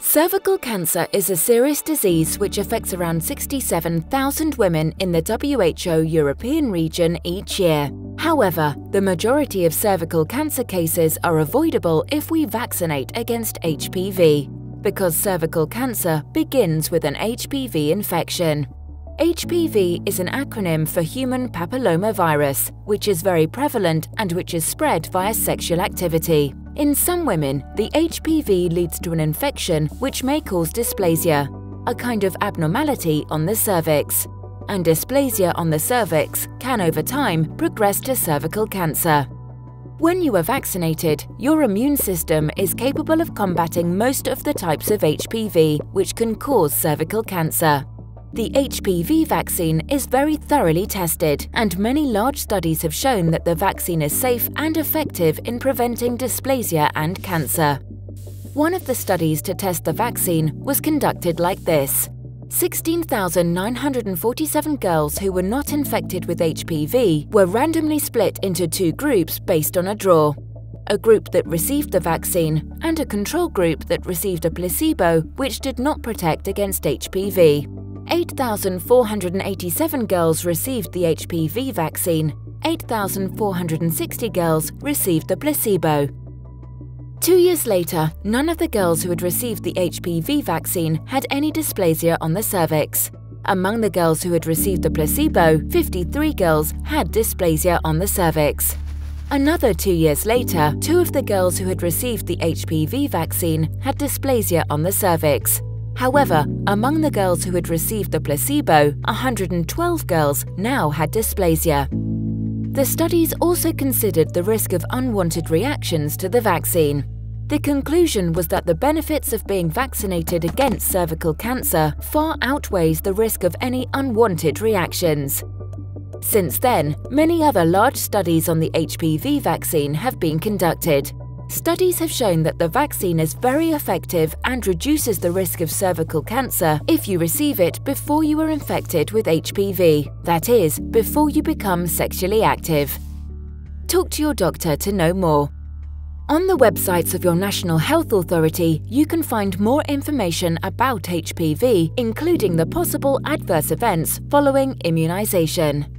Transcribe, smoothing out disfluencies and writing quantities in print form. Cervical cancer is a serious disease which affects around 67,000 women in the WHO European region each year. However, the majority of cervical cancer cases are avoidable if we vaccinate against HPV, because cervical cancer begins with an HPV infection. HPV is an acronym for human papillomavirus, which is very prevalent and which is spread via sexual activity. In some women, the HPV leads to an infection which may cause dysplasia, a kind of abnormality on the cervix. And dysplasia on the cervix can over time progress to cervical cancer. When you are vaccinated, your immune system is capable of combating most of the types of HPV which can cause cervical cancer. The HPV vaccine is very thoroughly tested, and many large studies have shown that the vaccine is safe and effective in preventing dysplasia and cancer. One of the studies to test the vaccine was conducted like this. 16,947 girls who were not infected with HPV were randomly split into two groups based on a draw: a group that received the vaccine and a control group that received a placebo which did not protect against HPV. 8,487 girls received the HPV vaccine, 8,460 girls received the placebo. 2 years later, none of the girls who had received the HPV vaccine had any dysplasia on the cervix. Among the girls who had received the placebo, 53 girls had dysplasia on the cervix. Another 2 years later, two of the girls who had received the HPV vaccine had dysplasia on the cervix. However, among the girls who had received the placebo, 112 girls now had dysplasia. The studies also considered the risk of unwanted reactions to the vaccine. The conclusion was that the benefits of being vaccinated against cervical cancer far outweighs the risk of any unwanted reactions. Since then, many other large studies on the HPV vaccine have been conducted. Studies have shown that the vaccine is very effective and reduces the risk of cervical cancer if you receive it before you are infected with HPV, that is, before you become sexually active. Talk to your doctor to know more. On the websites of your National Health Authority, you can find more information about HPV, including the possible adverse events following immunization.